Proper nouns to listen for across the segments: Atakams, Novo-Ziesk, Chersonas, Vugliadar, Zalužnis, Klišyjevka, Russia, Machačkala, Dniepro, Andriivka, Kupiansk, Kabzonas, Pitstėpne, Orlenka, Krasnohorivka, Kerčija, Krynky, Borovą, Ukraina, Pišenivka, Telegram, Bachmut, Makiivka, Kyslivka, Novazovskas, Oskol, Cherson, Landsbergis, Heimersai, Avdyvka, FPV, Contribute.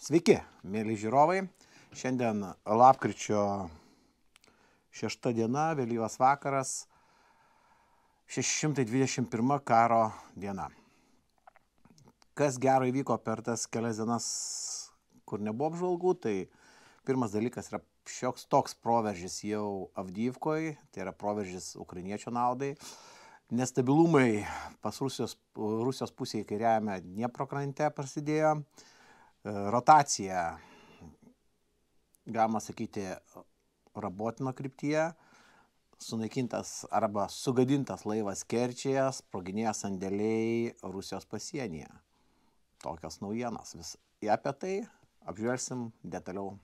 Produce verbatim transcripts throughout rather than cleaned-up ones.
Sveiki, mėly žiūrovai. Šiandien lapkričio šešta diena, vėlyvas vakaras, šeši šimtai dvidešimt pirma karo diena. Kas gero įvyko per tas kelias dienas, kur nebuvo apžvalgų, tai pirmas dalykas yra šioks toks proveržis jau Avdyvkoj, tai yra proveržis ukrainiečio naudai. Nestabilumai pas Rusijos, Rusijos pusėje kairiajame Dniepro krante prasidėjo. Rotacija, galima sakyti, Robotyno kryptyje, sunaikintas arba sugadintas laivas Kerčija, sproginėja sandėliai Rusijos pasienyje. Tokios naujienos. Vis apie tai apžvelgsim detaliau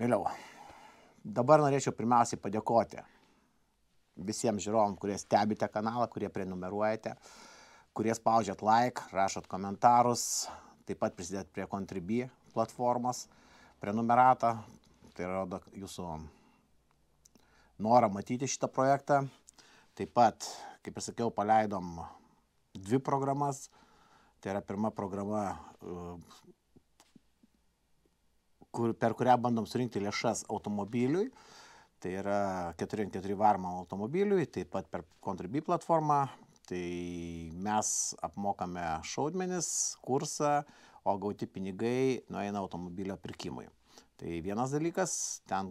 vėliau. Dabar norėčiau pirmiausiai padėkoti visiems žiūrovams, kurie stebite kanalą, kurie prenumeruojate, kurie spaudžiat like, rašot komentarus. Taip pat prisidėt prie Contribute platformos, prenumeratą, tai rodo jūsų norą matyti šitą projektą. Taip pat, kaip ir sakiau, paleidom dvi programas. Tai yra pirma programa, kur, per kurią bandom surinkti lėšas automobiliui. Tai yra keturi ant keturių varomą automobiliui, taip pat per Contribute platformą. Tai mes apmokame šaudmenis, kursą, o gauti pinigai nueina automobilio pirkimui. Tai vienas dalykas, ten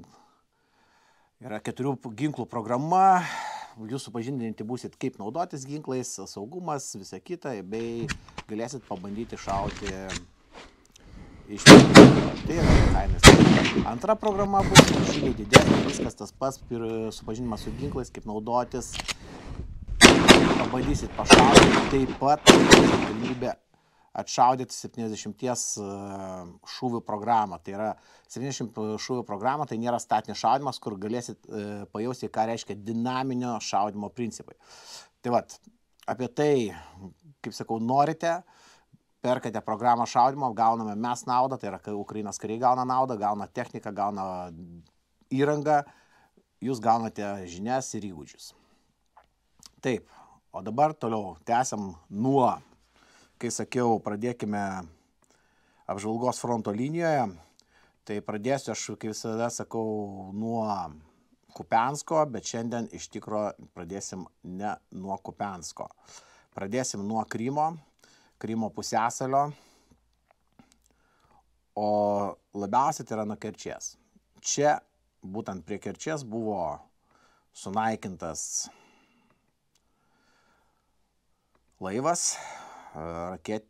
yra keturių ginklų programa, jūs supažindinti būsit, kaip naudotis ginklais, saugumas, visa kita, bei galėsit pabandyti šauti iš tai kainės. Antra programa bus žymiai didesnė, viskas tas pats, supažinimas su ginklais, kaip naudotis. Bandysit pašaudyti, taip pat galimybę atšaudyti septyniasdešimties šūvių programą. Tai yra septyniasdešimt šūvių programą, tai nėra statinis šaudimas, kur galėsit pajausti, ką reiškia dinaminio šaudimo principai. Tai vat, apie tai, kaip sakau, norite, perkate programą šaudimo, gauname mes naudą, tai yra, kai Ukrainos kariai gauna naudą, gauna techniką, gauna įrangą, jūs gaunate žinias ir įgūdžius. Taip. O dabar toliau tęsiam nuo, kai sakiau, pradėkime apžvalgos fronto linijoje. Tai pradėsiu, aš kaip visada sakau, nuo Kupiansko, bet šiandien iš tikro pradėsim ne nuo Kupiansko. Pradėsim nuo Krymo, Krymo pusiasalio, o labiausiai tai yra nuo Kerčijos. Čia, būtent prie Kerčijos, buvo sunaikintas laivas, raket,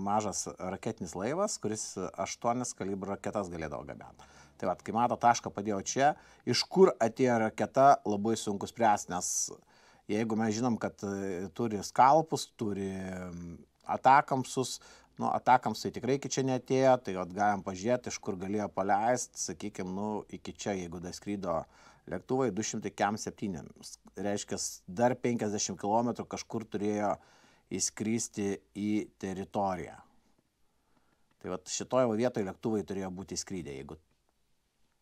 mažas raketinis laivas, kuris aštuonias kalibrų raketas galėdavo gabenti. Tai vat, kai mato, tašką padėjo čia, iš kur atėjo raketa, labai sunku spręsti, nes jeigu mes žinom, kad turi skalpus, turi atakamsus, nu, atakamsai tikrai iki čia neatėjo, tai vat, galim pažiūrėti, iš kur galėjo paleisti, sakykime, nu, iki čia, jeigu dar skrydo lėktuvai du šimtai septyni, reiškia, dar penkiasdešimt kilometrų kažkur turėjo įskristi į teritoriją. Tai vat šitoje vietoje lėktuvai turėjo būti įskrydę, jeigu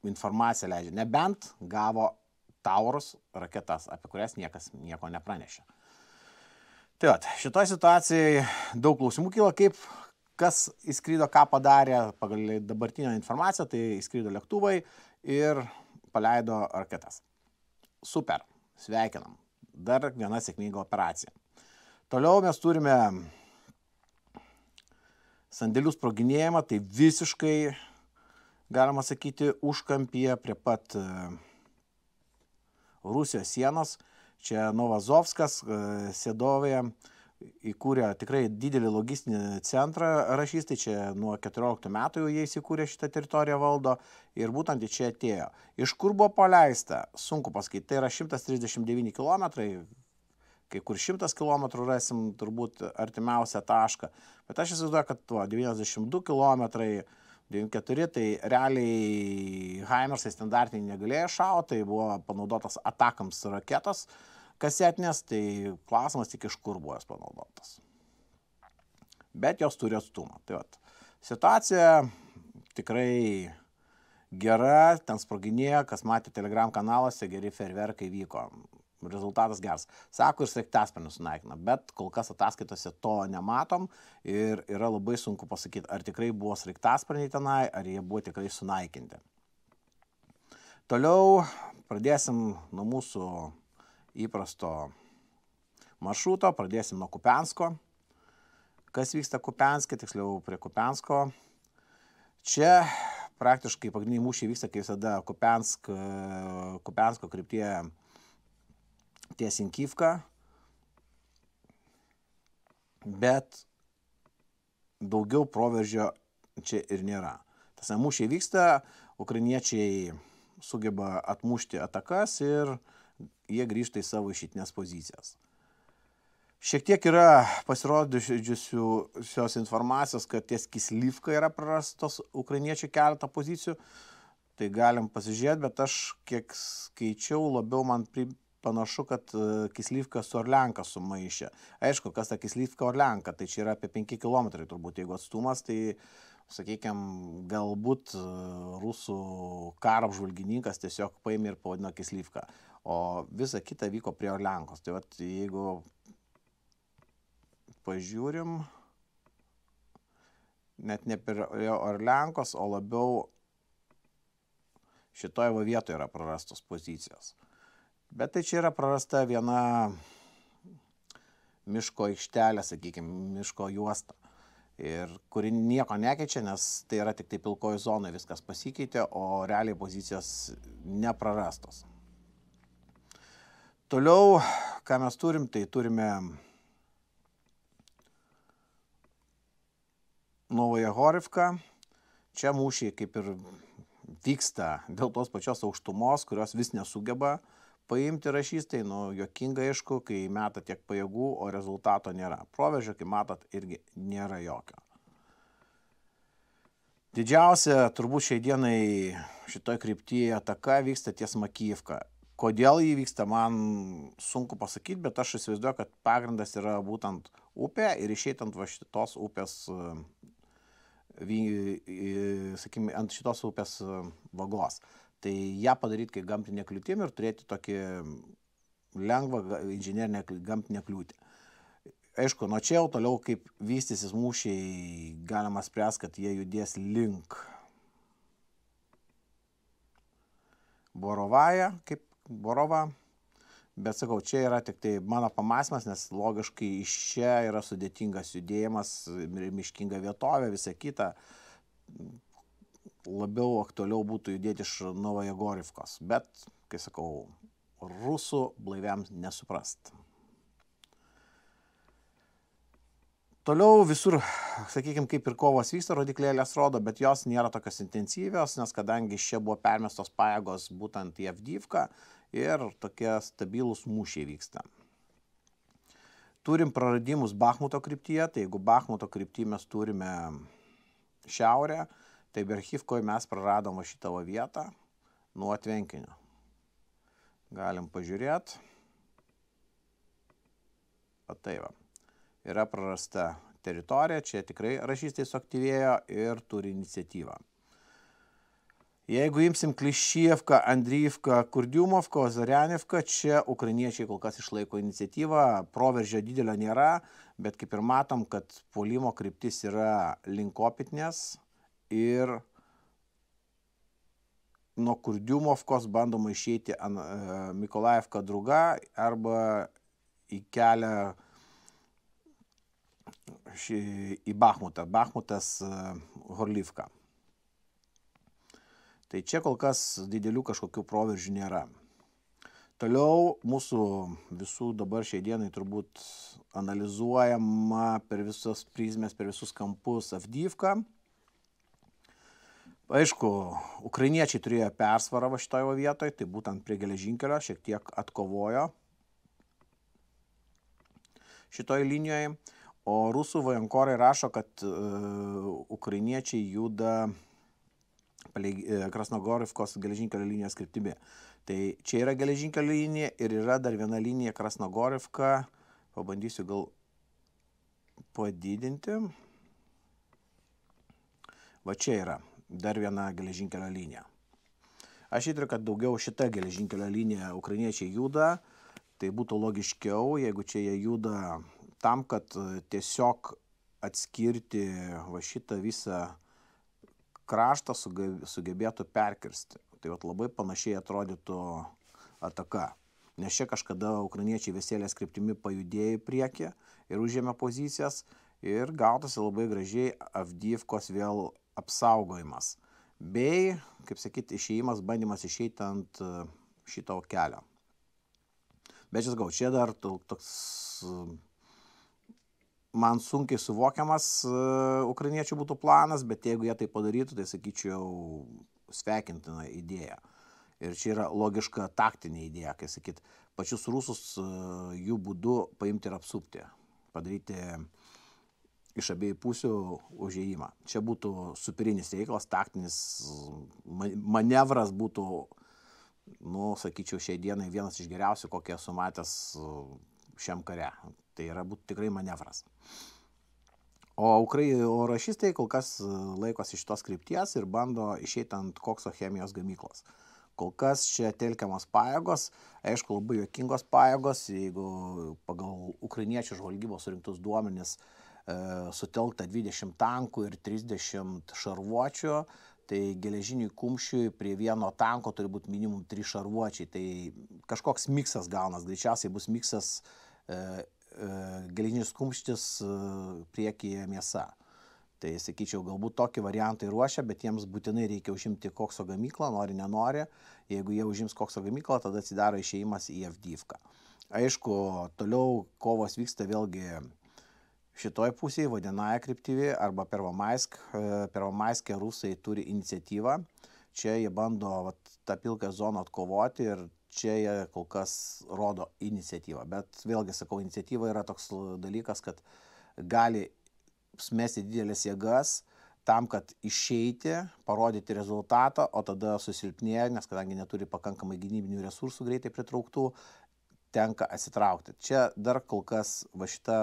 informacija leidžia. Nebent gavo taurus raketas, apie kurias niekas nieko nepranešė. Tai vat, šitoje situacijoje daug klausimų kyla, kaip kas įskrydo, ką padarė, pagal dabartinę informaciją, tai įskrydo lėktuvai ir paleido raketas. Super, sveikinam. Dar viena sėkminga operacija. Toliau mes turime sandėlių sproginėjimą, tai visiškai, galima sakyti, užkampyje prie pat Rusijos sienos. Čia Novazovskas Sėdovėje įkūrė tikrai didelį logistinį centrą rašystai, čia nuo keturioliktų metų jie įsikūrė, šitą teritoriją valdo ir būtent čia atėjo. Iš kur buvo paleista, sunku pasakyti, tai yra šimtas trisdešimt devyni kilometrai, kai kur šimtas kilometrų rasim turbūt artimiausią tašką, bet aš įsivaizduoju, kad tuo devyniasdešimt du kilometrai, devyniasdešimt keturi, tai realiai Heimersai standartiniai negalėjo šauti, tai buvo panaudotas atakams raketos kasetinės, tai klausimas tik iš kur buvo jas panaudotas. Bet jos turi atstumą. Tai vat, situacija tikrai gera, ten sproginėjo, kas matė Telegram kanaluose, geri ferverkai vyko. rezultatas geras. Sako, ir sraigtasparnius sunaikina, bet kol kas ataskaitose to nematom ir yra labai sunku pasakyti, ar tikrai buvo sraigtasparniai tenai, ar jie buvo tikrai sunaikinti. Toliau pradėsim nuo mūsų įprasto maršruto, pradėsim nuo Kupiansko. Kas vyksta Kupianske, tiksliau prie Kupiansko. Čia praktiškai pagrindiniai mūšiai vyksta, kai visada Kupiansk, Kupiansko kryptie ties Makiivka, bet daugiau proveržio čia ir nėra. Tas mūšiai vyksta, ukrainiečiai sugeba atmušti atakas ir jie grįžta į savo išeitinės pozicijas. Šiek tiek yra pasirodžiusios informacijos, kad ties Kyslivka yra prarastos ukrainiečių keletą pozicijų. Tai galim pasižiūrėti, bet aš kiek skaičiau, labiau man panašu, kad Kyslivka su Orlenka sumaišė. Aišku, kas ta Kyslivka Orlenka, tai čia yra apie penki kilometrai turbūt, jeigu atstumas, tai, sakykime, galbūt rusų karo apžvalgininkas tiesiog paėmė ir pavadino Kyslivka. O visa kita vyko prie Orlenkos. Tai vat, jeigu pažiūrim, net ne prie Orlenkos, o labiau šitoje vietoje yra prarastos pozicijos. Bet tai čia yra prarasta viena miško aikštelė, sakykime, miško juosta. Ir kuri nieko nekeičia, nes tai yra tik tai pilkoji zona, viskas pasikeitė, o realiai pozicijos neprarastos. Toliau, ką mes turim, tai turime Novaja Horivka. Čia mūšiai kaip ir vyksta dėl tos pačios aukštumos, kurios vis nesugeba paimti rašystai. Nu, juokinga aišku, kai meta tiek pajėgų, o rezultato nėra. Proveržio, kaip matot, irgi nėra jokio. Didžiausia turbūt šiai dienai šitoj kryptyje ataka vyksta ties Makiivka. Kodėl jį vyksta, man sunku pasakyti, bet aš įsivaizduoju, kad pagrindas yra būtent upė ir išeit ant va šitos upės, sakykime, ant šitos upės vagos. Tai ją padaryti kaip gamtinę kliūtimą ir turėti tokį lengvą inžinerinę gamtinę kliūtį. Aišku, nuo čia jau toliau, kaip vystysis mūšiai, galima spręs, kad jie judės link Borovąją, kaip Borovą, bet sakau, čia yra tik tai mano pamąstymas, nes logiškai iš čia yra sudėtingas judėjimas, miškinga vietovė, visa kita. Labiau aktualiau būtų judėti iš Novaja Horivkos, bet, kai sakau, rusų blaiviams nesuprast. Toliau visur, sakykime, kaip ir kovos vyksta, rodiklėlės rodo, bet jos nėra tokios intensyvios, nes kadangi čia buvo permestos pajėgos būtent į Avdyvką ir tokie stabilūs mūšiai vyksta. Turim praradimus Bachmuto kryptyje, tai jeigu Bachmuto kryptyje mes turime šiaurę, tai Berchivkoje mes praradome šitą vietą nuo tvenkinio. Galim pažiūrėti. Ateiva. Yra prarasta teritorija, čia tikrai rašystai suaktyvėjo ir turi iniciatyvą. Jeigu imsim Klišyjevką, Andriivką, Kurdyjevką, Zarianjevką, čia ukrainiečiai kol kas išlaiko iniciatyvą, proveržio didelio nėra, bet kaip ir matom, kad puolimo kryptis yra link Kopitnės ir nuo Kurdyjevkos bandoma išeiti Mikolaivka drauga arba į kelią Šį, į Bachmutą, Bachmutas Horivka. Tai čia kol kas didelių kažkokių proveržių nėra. Toliau mūsų visų dabar šiai dienai turbūt analizuojama per visos prizmės, per visus kampus Avdyvka. Aišku, ukrainiečiai turėjo persvarą va šitoje vietoje, tai būtent prie geležinkelio šiek tiek atkovojo šitoje linijoje. O rusų vajankorai rašo, kad uh, ukrainiečiai juda palei Krasnohorivkos geležinkelio linijos kryptimi. Tai čia yra geležinkelio linija ir yra dar viena linija Krasnohorivka. Pabandysiu gal padidinti. Va čia yra dar viena geležinkelio linija. Aš įtariu, kad daugiau šita geležinkelio linija ukrainiečiai juda. Tai būtų logiškiau, jeigu čia jie juda tam, kad tiesiog atskirti va šitą visą kraštą sugebėtų perkirsti. Tai vat labai panašiai atrodytų ataka. Nes čia kažkada ukrainiečiai Veselės kryptimi pajudėjo į priekį ir užėmė pozicijas ir gautasi labai gražiai Avdyvkos vėl apsaugojimas. Bei, kaip sakyti, išėjimas, bandymas išeiti ant šito kelio. Bet čia, čia dar toks man sunkiai suvokiamas ukrainiečių būtų planas, bet jeigu jie tai padarytų, tai sakyčiau sveikintina idėja. Ir čia yra logiška taktinė idėja, kai sakyt, pačius rusus jų būdu paimti ir apsupti, padaryti iš abiejų pusių užėjimą. Čia būtų superinis reikalas, taktinis manevras būtų, nu, sakyčiau, šiai dienai vienas iš geriausių, kokie esu matęs šiam kare. Tai yra būtų tikrai manevras. O, o rašistai kol kas laikosi šitos krypties ir bando išeiti ant kokso chemijos gamyklos. Kol kas čia telkiamas pajėgos, aišku, labai juokingos pajėgos, jeigu pagal ukrainiečių žvalgybos surinktus duomenis e, sutelkta dvidešimt tankų ir trisdešimt šarvuočių, tai geležiniui kumščiui prie vieno tanko turi būti minimum trys šarvuočiai, tai kažkoks miksas gaunas, greičiausiai bus miksas e, e, geležinis kumštis e, priekyje mėsa. Tai, sakyčiau, galbūt tokį variantą ruošia, bet jiems būtinai reikia užimti kokso gamyklą, nori, nenori. Jeigu jie užims kokso gamyklą, tada atsidaro išėjimas į Avdyvką. Aišku, toliau kovos vyksta vėlgi šitoj pusėje, Vodenaja kryptyvi arba Pervomaisk. Pervomaiske rusai turi iniciatyvą. Čia jie bando vat, tą pilką zoną atkovoti ir čia jie kol kas rodo iniciatyvą. Bet vėlgi, sakau, iniciatyva yra toks dalykas, kad gali smesti didelės jėgas tam, kad išeiti, parodyti rezultatą, o tada susilpnėja, nes kadangi neturi pakankamai gynybinių resursų greitai pritrauktų, tenka atsitraukti. Čia dar kol kas va šita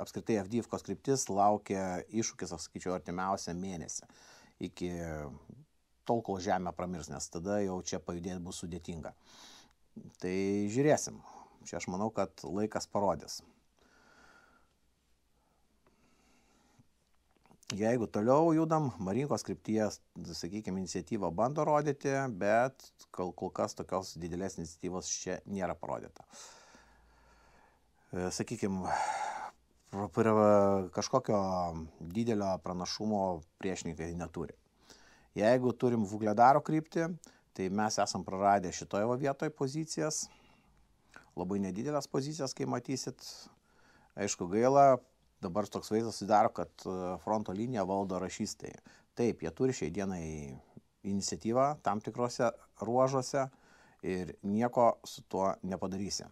apskritai Avdyvkos kryptis laukia iššūkis, aš sakyčiau, artimiausią mėnesį. Iki tol, kol žemė pramirs, nes tada jau čia pajudėti bus sudėtinga. Tai žiūrėsim. Čia aš manau, kad laikas parodys. Jeigu toliau judam, Marinkos krypties, sakykime, iniciatyvą bando rodyti, bet kol, kol kas tokios didelės iniciatyvos čia nėra parodyta. Sakykime, kažkokio didelio pranašumo priešininkai neturi. Jeigu turim Vugliadaro kryptį, tai mes esam praradę šitoje vietoje pozicijas, labai nedidelės pozicijas, kai matysit. Aišku, gaila. Dabar toks vaizdas susidaro, kad fronto liniją valdo rašistai. Taip, jie turi šiai dienai iniciatyvą tam tikrose ruožuose ir nieko su tuo nepadarysi.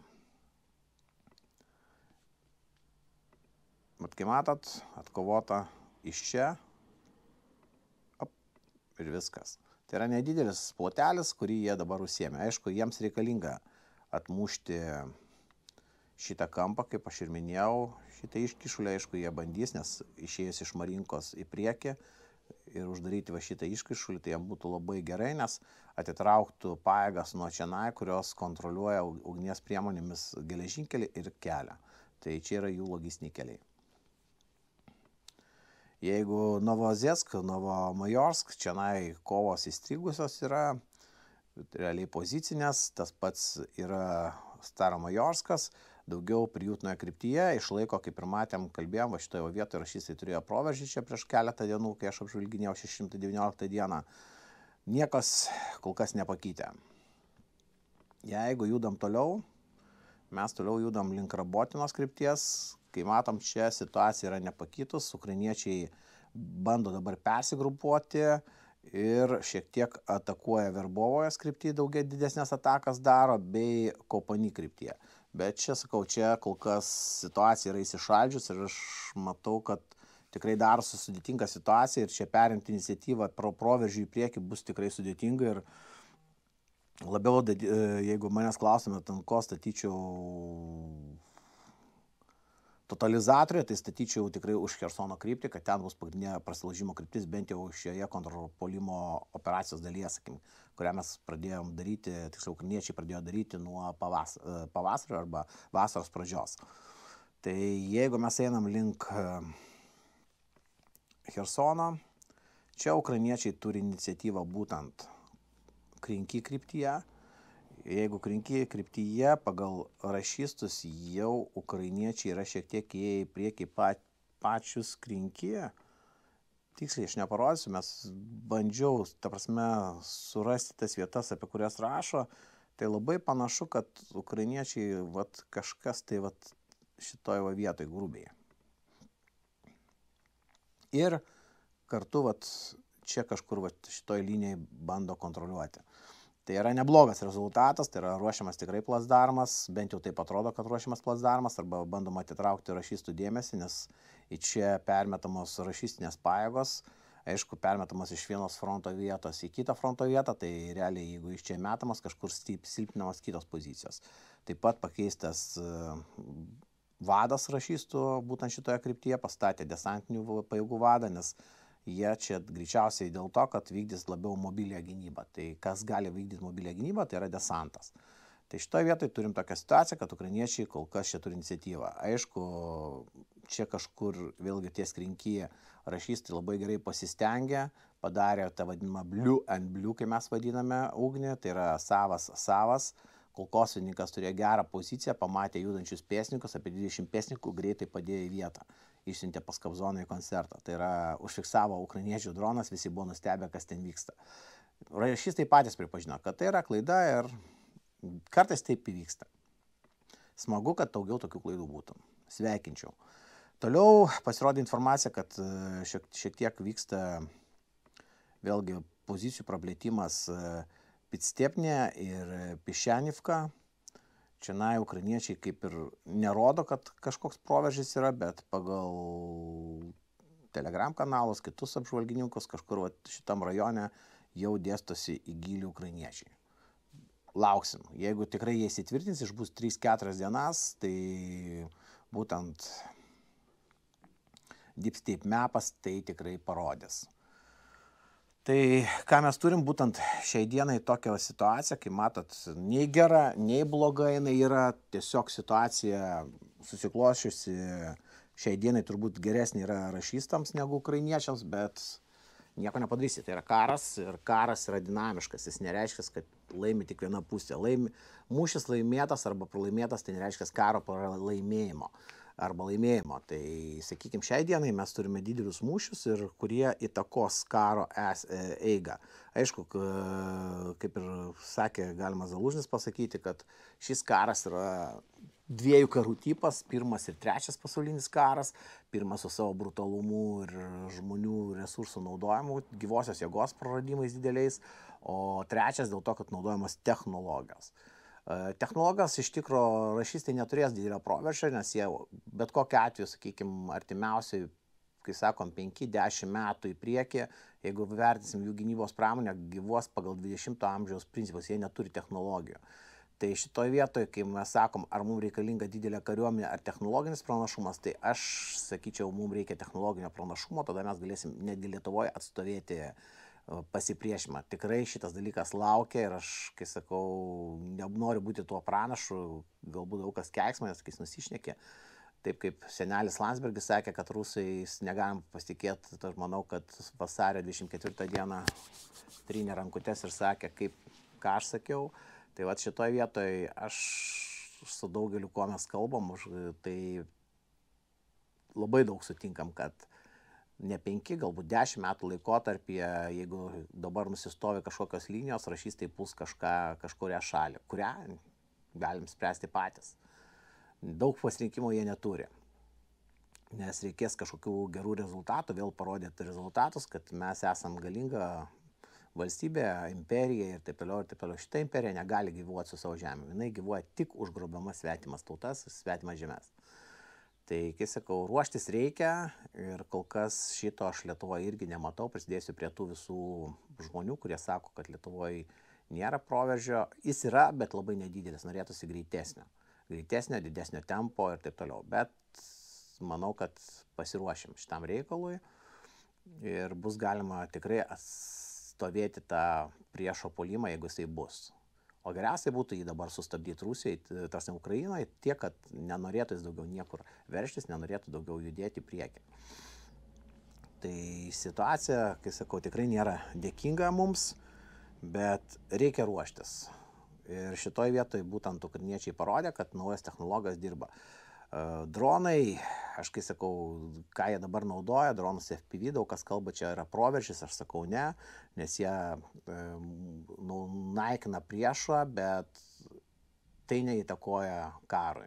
Bet kai matot, atkovota iš čia op, ir viskas. Tai yra nedidelis plotelis, kurį jie dabar užsiėmė. Aišku, jiems reikalinga atmušti šitą kampą, kaip aš ir minėjau, šitą iškišulę, aišku, jie bandys, nes išėjus iš Marinkos į priekį ir uždaryti va šitą iškišulį, tai jam būtų labai gerai, nes atitrauktų pajėgas nuo čianai, kurios kontroliuoja ugnies priemonėmis geležinkelį ir kelią. Tai čia yra jų logistiniai keliai. Jeigu Novo-Ziesk, Novo-Mayorsk, čianai kovos įstrigusios yra, realiai pozicinės, tas pats yra Staro-Mayorskas, daugiau Prijutnoje kryptyje, išlaiko, kaip ir matėm, kalbėjom, va šitoje vietoje rašystai turėjo proveržį čia prieš keletą dienų, kai aš apžvalginėjau šeši šimtai devynioliktą dieną. Niekas kol kas nepakeitė. Jeigu judam toliau, mes toliau judam link Robotynos krypties, kai matom, čia situacija yra nepakeitus, ukrainiečiai bando dabar persigrupuoti ir šiek tiek atakuoja Verbovoje kryptyje, daugiai didesnės atakas daro, bei Kopani kryptyje. Bet čia, sakau, čia kol kas situacija yra įsišaldžius ir aš matau, kad tikrai dar sudėtinga situacija ir čia perimti iniciatyvą pro proveržį į priekį bus tikrai sudėtinga ir labiau, jeigu manęs klausime, ten ko statyčiau totalizatoriuje, tai statyčiau tikrai už Chersono kryptį, kad ten bus pagrindinė prasilaužimo kryptis, bent jau šioje kontrpolimo operacijos dalyje, sakim, kurią mes pradėjom daryti, tiksliau, ukrainiečiai pradėjo daryti nuo pavas, pavasario arba vasaros pradžios. Tai jeigu mes einam link Chersono, čia ukrainiečiai turi iniciatyvą būtent Krynky kryptyje. Jeigu Krynky kryptyje pagal rašystus jau ukrainiečiai yra šiek tiek į priekį pa, pačius Krynky, tiksliai aš neparodysiu, mes bandžiau, ta prasme, surasti tas vietas, apie kurias rašo, tai labai panašu, kad ukrainiečiai vat, kažkas tai vat, šitoje va vietoje grubiai. Ir kartu vat, čia kažkur vat, šitoj linijai bando kontroliuoti. Tai yra neblogas rezultatas, tai yra ruošiamas tikrai plasdarmas, bent jau taip atrodo, kad ruošiamas plasdarmas, arba bandoma atitraukti rašystų dėmesį, nes į čia permetamos rašystinės pajėgos, aišku, permetamos iš vienos fronto vietos į kitą fronto vietą, tai realiai, jeigu iš čia metamas, kažkur silpinamos kitos pozicijos. Taip pat pakeistas vadas rašystų būtent šitoje kryptyje, pastatė desantinių pajėgų vadą, nes jie čia greičiausiai dėl to, kad vykdys labiau mobilią gynybą. Tai kas gali vykdyti mobilią gynybą, tai yra desantas. Tai šitoje vietoje turim tokią situaciją, kad ukrainiečiai kol kas čia turi iniciatyvą. Aišku, čia kažkur vėlgi tie Krynky rašystai labai gerai pasistengė, padarė tą vadinamą blue and blue, kai mes vadiname ugnį, tai yra savas savas. Kulkosvininkas turėjo gerą poziciją, pamatė judančius pėsnikus, apie dvidešimt pėsnikų greitai padėjo į vietą. Išsiuntė pas Kabzoną į koncertą. Tai yra, užfiksavo ukrainiečių dronas, visi buvo nustebę, kas ten vyksta. Rašistai patys pripažino, kad tai yra klaida ir kartais taip įvyksta. Smagu, kad daugiau tokių klaidų būtų. Sveikinčiau. Toliau pasirodė informacija, kad šiek, šiek tiek vyksta vėlgi pozicijų praplėtimas Pitstėpne ir Pišenivka. Čia na, ukrainiečiai kaip ir nerodo, kad kažkoks proveržis yra, bet pagal Telegram kanalus, kitus apžvalgininkus, kažkur va, šitam rajone jau dėstosi į gilį ukrainiečiai. Lauksim. Jeigu tikrai jie įsitvirtins, iš bus tris keturias dienas, tai būtent Deep Mapas tai tikrai parodės. Tai ką mes turim būtent šiai dienai tokią situaciją, kai matot, nei gera, nei bloga jinai yra, tiesiog situacija susiklošiusi, šiai dienai turbūt geresnė yra rašystams negu ukrainiečiams, bet nieko nepadarysi, tai yra karas ir karas yra dinamiškas, jis nereiškia, kad laimi tik viena pusė, laimi, mūšis laimėtas arba pralaimėtas, tai nereiškia karo pralaimėjimo arba laimėjimo. Tai, sakykime, šiai dienai mes turime didelius mūšius ir kurie įtakos karo eigą. Aišku, kaip ir sakė, galima Zalužnis pasakyti, kad šis karas yra dviejų karų tipas, pirmas ir trečias pasaulinis karas, pirmas su savo brutalumu ir žmonių resursų naudojimu, gyvosios jėgos praradimais dideliais, o trečias dėl to, kad naudojamos technologijos. Technologas iš tikro rašystai neturės didelio proveržio, nes jie bet kokiu atveju, sakykime, artimiausiai, kai sakom, penki dešimt metų į priekį, jeigu vertinsim jų gynybos pramonę, gyvos pagal dvidešimto amžiaus principus, jie neturi technologijų. Tai šitoje vietoje, kai mes sakom, ar mums reikalinga didelė kariuomenė ar technologinis pranašumas, tai aš sakyčiau, mums reikia technologinio pranašumo, tada mes galėsim netgi Lietuvoje atstovėti pasipriešimą. Tikrai šitas dalykas laukia ir aš, kai sakau, nenoriu būti tuo pranašu, galbūt daug kas keiks manęs, kai jis nusišnekė. Taip kaip senelis Landsbergis sakė, kad rusais negalim pasitikėti, tai aš manau, kad vasario dvidešimt ketvirtą dieną trynė rankutes ir sakė, kaip ką aš sakiau. Tai va šitoje vietoje aš su daugeliu, kuo mes kalbam, tai labai daug sutinkam, kad ne penki, galbūt dešimt metų laikotarpyje, jeigu dabar nusistovi kažkokios linijos, rašystai puls kažką, kažkurią šalį, kurią galim spręsti patys. Daug pasirinkimų jie neturi, nes reikės kažkokių gerų rezultatų, vėl parodyti rezultatus, kad mes esam galinga valstybė, imperija ir taip toliau, ir taip toliau. Šitą imperiją negali gyvuoti su savo žemė, jinai gyvuoja tik užgrobiamas svetimas tautas, svetimas žemės. Tai, kai sakau, ruoštis reikia ir kol kas šito aš Lietuvoje irgi nematau, prisidėsiu prie tų visų žmonių, kurie sako, kad Lietuvoje nėra proveržio. Jis yra, bet labai nedidelis, norėtųsi greitesnio, greitesnio, didesnio tempo ir taip toliau. Bet manau, kad pasiruošim šitam reikalui ir bus galima tikrai atstovėti tą priešo puolimą, jeigu jisai bus. O geriausiai būtų jį dabar sustabdyti Rusijai, tarsi Ukrainai, tiek, kad nenorėtų jis daugiau niekur verštis, nenorėtų daugiau judėti į priekį. Tai situacija, kai sakau, tikrai nėra dėkinga mums, bet reikia ruoštis. Ir šitoj vietoj būtent ukrainiečiai parodė, kad naujas technologas dirba. Dronai, aš kai sakau, ką jie dabar naudoja, dronus F P V, daug kas kalba, čia yra proveržys, aš sakau ne, nes jie nu, naikina priešą, bet tai neįtakoja karui.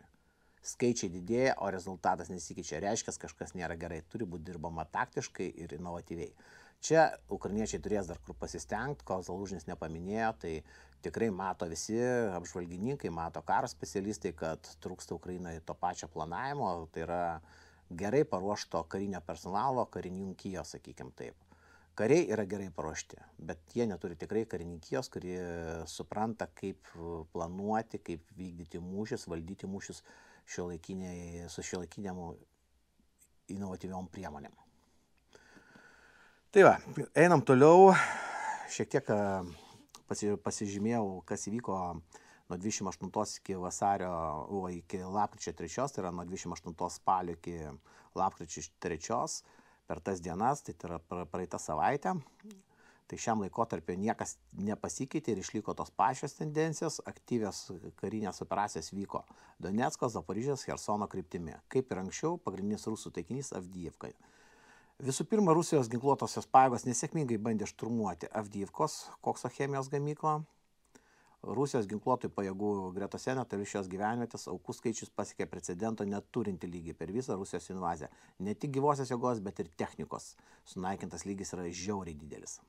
Skaičiai didėja, o rezultatas nesikeičia. Reiškia, kažkas nėra gerai, turi būti dirbama taktiškai ir inovatyviai. Čia ukrainiečiai turės dar kur pasistengti, ko Zalužnis nepaminėjo, tai tikrai mato visi apžvalgininkai, mato karo specialistai, kad trūksta Ukrainoje to pačio planavimo, tai yra gerai paruošto karinio personalo, karininkijos, sakykim taip. Kariai yra gerai paruošti, bet jie neturi tikrai karininkijos, kuri supranta, kaip planuoti, kaip vykdyti mūšius, valdyti mūšius su šiuolaikinėm inovatyviom priemonėm. Tai va, einam toliau. Šiek tiek pasižymėjau, kas įvyko nuo dvidešimt aštuntos iki vasario, o iki lapkričio trečios, tai yra nuo dvidešimt aštuntos spalio iki lapkričio trečios per tas dienas, tai yra praeitą savaitę. Tai šiam laikotarpiu niekas nepasikeitė ir išliko tos pačios tendencijos, aktyvios karinės operacijos vyko Donecko, Zaporižės, Chersono kryptimi. Kaip ir anksčiau, pagrindinis rusų taikinys Avdyivka. Visų pirma, Rusijos ginkluotosios pajėgos nesėkmingai bandė šturmuoti Avdyivkos kokso chemijos gamyklą. Rusijos ginkluotojų pajėgų gretose netoli šios gyvenvietės aukų skaičius pasiekė precedento neturinti lygį per visą Rusijos invaziją. Ne tik gyvosios jėgos, bet ir technikos sunaikintas lygis yra žiauriai didelis.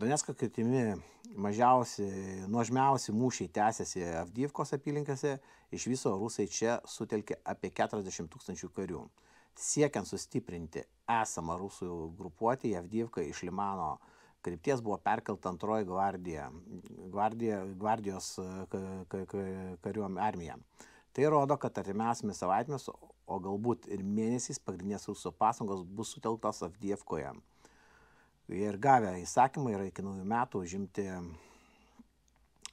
Donecko kryptimi mažiausi, nuožmiausi mūšiai tęsiasi Avdyivkos apylinkėse, iš viso rusai čia sutelkė apie keturiasdešimt tūkstančių karių. Siekiant sustiprinti esamą rusų grupuotį, Avdyivka iš Limano krypties buvo perkelta antroji gvardija, gvardija, gvardijos karių armija. Tai rodo, kad artimiausiomis savaitėmis, o galbūt ir mėnesiais pagrindinės rusų pastangos bus sutelktos Avdyivkoje. Ir gavę įsakymą yra iki naujų metų užimti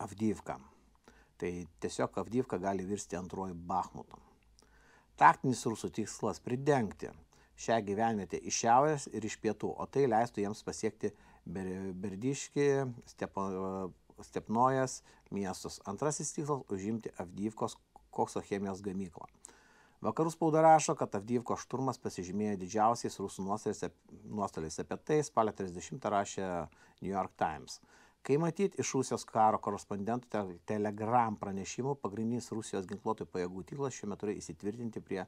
Avdyivką. Tai tiesiog Avdyivka gali virsti antroji Bachmutu. Taktinis rusų tikslas pridengti šią gyvenvietę iš šiaurės ir iš pietų, o tai leistų jiems pasiekti Berdiškį, Stepnojas miestus. Antrasis tikslas užimti Avdyivkos kokso chemijos gamyklą. Vakarų spauda rašo, kad Avdyivko šturmas pasižymėjo didžiausiais rusų nuostoliais. Apie tai spalio trisdešimtą rašė New York Times. Kai matyti iš Rusijos karo korespondentų Telegram pranešimų, pagrindinis Rusijos ginkluotojų pajėgų tikslas šiuo metu yra įsitvirtinti prie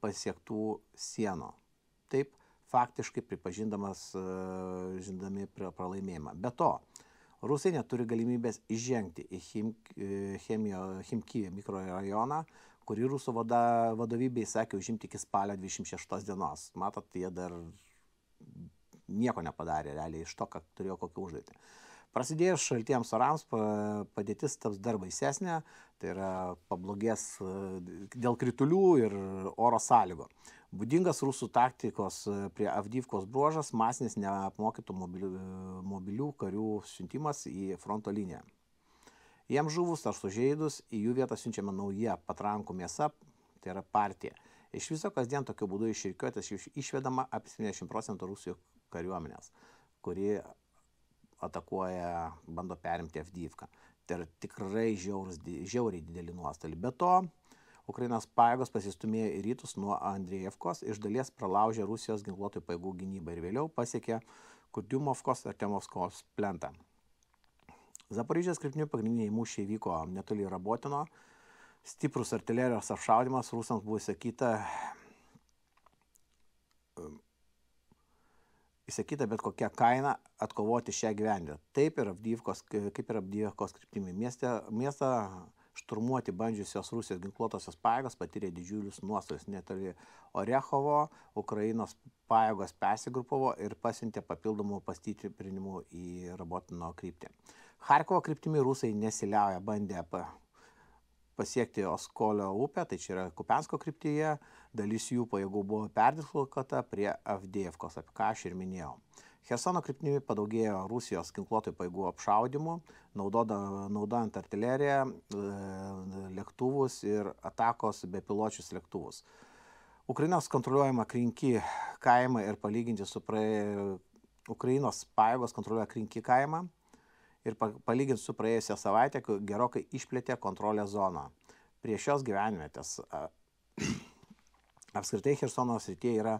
pasiektų sienų. Taip faktiškai pripažindamas žindami pralaimėjimą. Be to, rusai neturi galimybės įžengti į Chimki mikrorajoną, kurį rusų vadovybė įsakė užimti iki spalio dvidešimt šeštos dienos. Matot, jie dar nieko nepadarė realiai iš to, kad turėjo kokią užduotį. Prasidėjus šaltiems orams padėtis taps dar baisesnė, tai yra pablogės dėl kritulių ir oro sąlygo. Būdingas rusų taktikos prie Avdyivkos bruožas – masinis neapmokytų mobilių karių siuntimas į fronto liniją. Jiems žuvus ar sužeidus, į jų vietą siunčiama nauja patrankų mėsa, tai yra partija. Iš viso kasdien tokiu būdu išrikiuotas išvedama apie septyniasdešimt procentų Rusijų kariuomenės, kuri atakuoja, bando perimti Avdyivką. Tai yra tikrai žiauriai didelį nuostolį. Be to, Ukrainos pajėgos pasistumėjo į rytus nuo Andriivkos, iš dalies pralaužė Rusijos ginkluotojų pajėgų gynybą ir vėliau pasiekė Kurdyjevkos ir Temovkos plentą. Zaporižės kryptinių pagrindiniai mūšiai vyko netoli Robotyno. Stiprus artilerijos apšaudymas rusams buvo įsakyta, įsakyta bet kokia kaina atkovoti šią gyvenvietę. Taip ir Avdyivkos, kaip ir Avdyivkos kryptimi miestą, miestą šturmuoti bandžiusios Rusijos ginkluotosios pajėgos patyrė didžiulius nuostolius. Netoli Orehovo Ukrainos pajėgos persigrupovo ir pasiuntė papildomų pastiprinimų į Robotyno kryptį. Charkovo kryptimi rusai nesiliauja bandę pasiekti Oskolio upę, tai čia yra Kupiansko kryptyje, dalis jų pajėgų buvo perdislokuota prie Avdyivkos, apie ką aš ir minėjau. Chersono kryptimi padaugėjo Rusijos ginkluotojų pajėgų apšaudimų, naudojant artileriją, lėktuvus ir atakos bepiločius lėktuvus. Ukrainos kontroliuojama Krynky kaimą ir palyginti su praė... Ukrainos pajėgos kontroliuoja Krynky kaimą ir palyginti su praėjusią savaitę gerokai išplėtė kontrolę zoną. Prie šios gyvenvietės apskritai Chersono srityje yra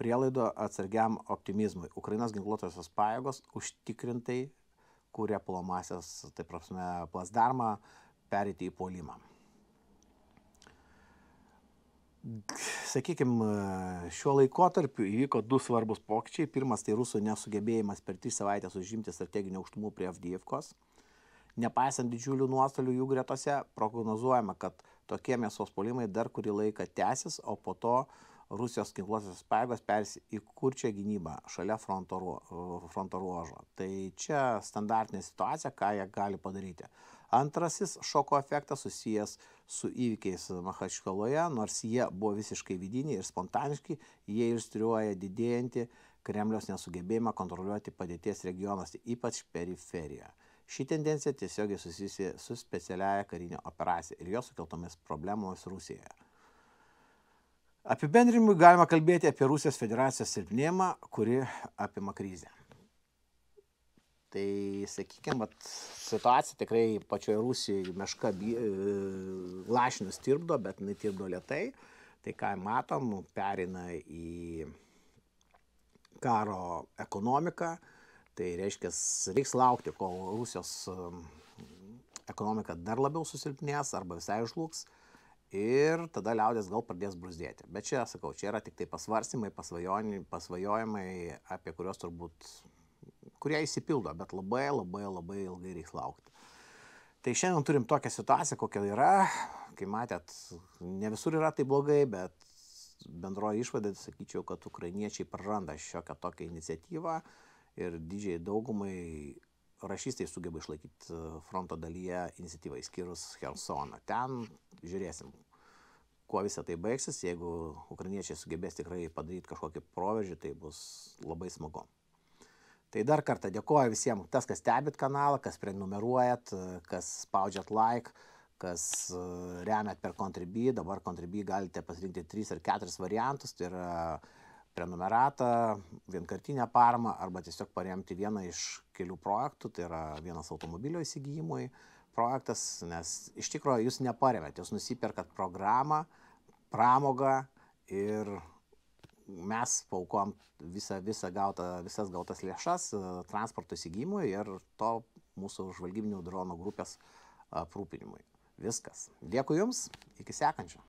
prielaido atsargiam optimizmui. Ukrainos ginkluotosios pajėgos užtikrintai kūrė puolamąsias, taip prasme, plasdarmą perėti į puolimą. Sakykime, šiuo laikotarpiu įvyko du svarbus pokyčiai. Pirmas tai rusų nesugebėjimas per tris savaitės užimti strateginių aukštumų prie Avdyivkos. Nepaisant didžiulių nuostolių jų gretose, prognozuojama, kad tokie mėsos puolimai dar kurį laiką tęsis, o po to Rusijos ginkluotosios pajėgos pers į kurčią gynybą šalia fronto, fronto ruožo. Tai čia standartinė situacija, ką jie gali padaryti. Antrasis šoko efektas susijęs su įvykiais Machačkaloje, nors jie buvo visiškai vidiniai ir spontaniški, jie iliustruoja didėjantį Kremliaus nesugebėjimą kontroliuoti padėties regionuose, ypač periferijoje. Ši tendencija tiesiogiai susijusi su specialiaja karinė operacija ir jos sukeltomis problemomis Rusijoje. Apibendrinimui galima kalbėti apie Rusijos federacijos silpnėjimą, kuri apima krizę. Tai, sakykime, situacija tikrai pačioje Rusijoje meška lašinius tirpdo, bet jinai tirpdo lėtai. Tai, ką matom, perina į karo ekonomiką. Tai reiškia, reiks laukti, kol Rusijos ekonomika dar labiau susilpnės arba visai žlugs. Ir tada liaudės gal pradės bruzdėti. Bet čia, sakau, čia yra tik tai pasvarstymai, pasvajojimai, apie kurios turbūt, kurie įsipildo, bet labai, labai, labai ilgai reikia laukti. Tai šiandien turim tokią situaciją, kokia yra. Kai matėt, ne visur yra tai blogai, bet bendroji išvada, sakyčiau, kad ukrainiečiai praranda šiokią tokią iniciatyvą ir didžiai daugumai rašystai sugeba išlaikyti fronto dalyje iniciatyvą, išskyrus Chersoną. Ten žiūrėsim, kuo visą tai baigsis. Jeigu ukrainiečiai sugebės tikrai padaryti kažkokį proveržį, tai bus labai smagu. Tai dar kartą dėkoju visiems, tas, kas stebit kanalą, kas prenumeruojat, kas spaudžiat like, kas remiat per Contribute. Dabar Contribute galite pasirinkti tris ar keturis variantus. Tai yra prenumeratą, vienkartinę paramą arba tiesiog paremti vieną iš kelių projektų, tai yra vienas automobilio įsigijimui projektas, nes iš tikrųjų jūs neparemėt, jūs nusiperkat programą, pramogą ir mes paukom visą, visą gautą, visas gautas lėšas transporto įsigijimui ir to mūsų žvalgybinių dronų grupės aprūpinimui. Viskas. Dėkui Jums, iki sekančio.